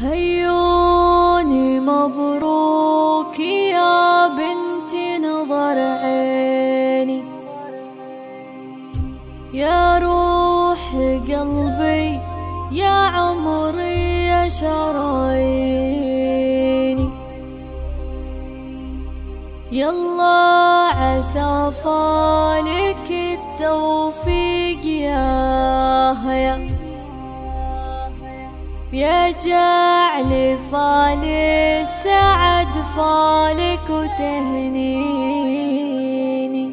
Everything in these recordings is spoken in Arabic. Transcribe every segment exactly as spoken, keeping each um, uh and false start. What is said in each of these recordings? هيوني مبروك يا بنتي نظر عيني، يا روح قلبي يا عمري يا شراييني، يلا عسى فالك التوفيق يا هيا، يا جعل فالي السعد فالك وتهنيني.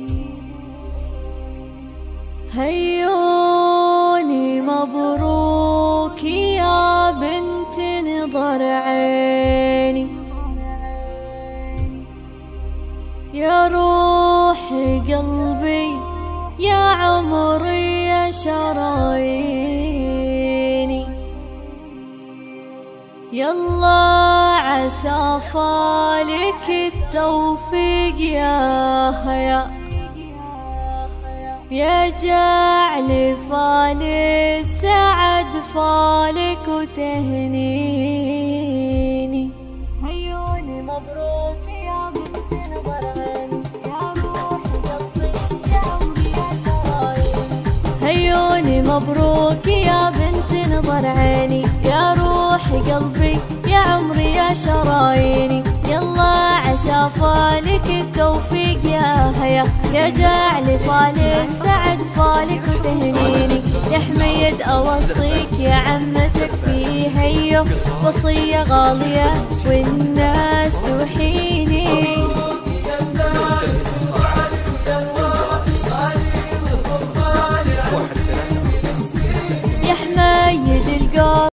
هيوني مبروك يا بنت نظر عيني، يا روح قلبي يا عمري يا شراييني، يلا عسى فالك التوفيق يا هيا، يا جعل فالي السعد فالك وتهنيني. هيوني مبروك يا بنت نظر عيني، يا روح قلبي يا عمري يا شراييني، هيوني مبروك يا بنت نظر عيني، يا روح قلبي يا عمري يا شراييني، يلا عسى فالك التوفيق يا هيا، يا جعل فالي السعد فالك وتهنيني. يا حميد اوصيك يا عمتك في هيو وصية غالية والناس توحيني.